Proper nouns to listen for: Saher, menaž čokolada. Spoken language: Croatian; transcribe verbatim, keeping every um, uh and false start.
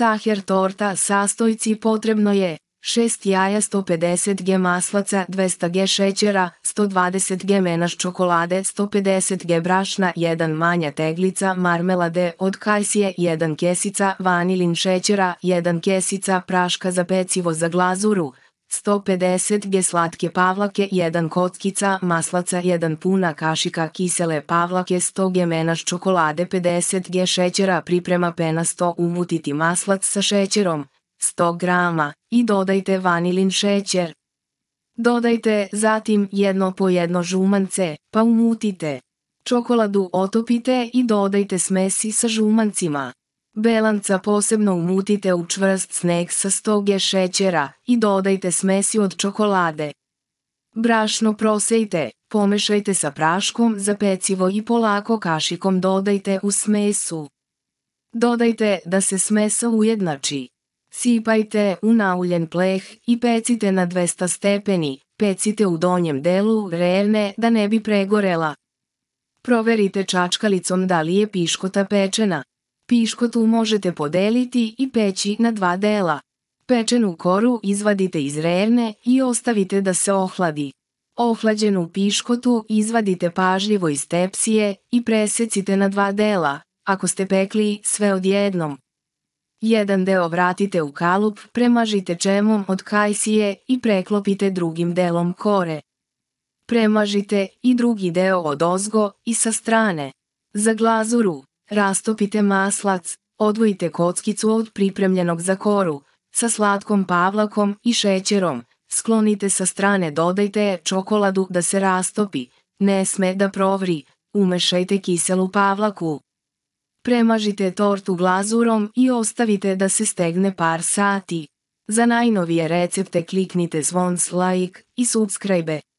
Saher torta sastojci potrebno je šest jaja, sto pedeset grama maslaca, dvesta grama šećera, sto dvadeset grama menaž čokolade, sto pedeset grama brašna, jedna manja teglica marmelade od kajsije, jedna kesica vanilin šećera, jedna kesica praška za pecivo za glazuru, sto pedeset grama slatke pavlake, jedna kockica maslaca, jedna puna kašika kisele pavlake, sto grama menaž čokolade, pedeset grama šećera. Priprema penasto, umutiti maslac sa šećerom sto grama i dodajte vanilin šećer. Dodajte zatim jedno po jedno žumance, pa umutite. Čokoladu otopite i dodajte smesi sa žumancima. Belanca posebno umutite u čvrst sneg sa sto grama šećera i dodajte smesi od čokolade. Brašno prosejte, pomešajte sa praškom za pecivo i polako kašikom dodajte u smesu. Dodajte da se smesa ujednači. Sipajte u nauljen pleh i pecite na dvesta stepeni, pecite u donjem delu rerne da ne bi pregorela. Proverite čačkalicom da li je piškota pečena. Piškotu možete podeliti i peći na dva dela. Pečenu koru izvadite iz rerne i ostavite da se ohladi. Ohlađenu piškotu izvadite pažljivo iz tepsije i presecite na dva dela, ako ste pekli sve odjednom. Jedan deo vratite u kalup, premažite čemom od kajsije i preklopite drugim delom kore. Premažite i drugi deo odozgo i sa strane. Za glazuru rastopite maslac, odvojite kockicu od pripremljenog za koru, sa slatkom pavlakom i šećerom, sklonite sa strane, dodajte čokoladu da se rastopi, ne sme da provri, umešajte kiselu pavlaku. Premažite tortu glazurom i ostavite da se stegne par sati. Za najnovije recepte kliknite zvonc like i subscribe.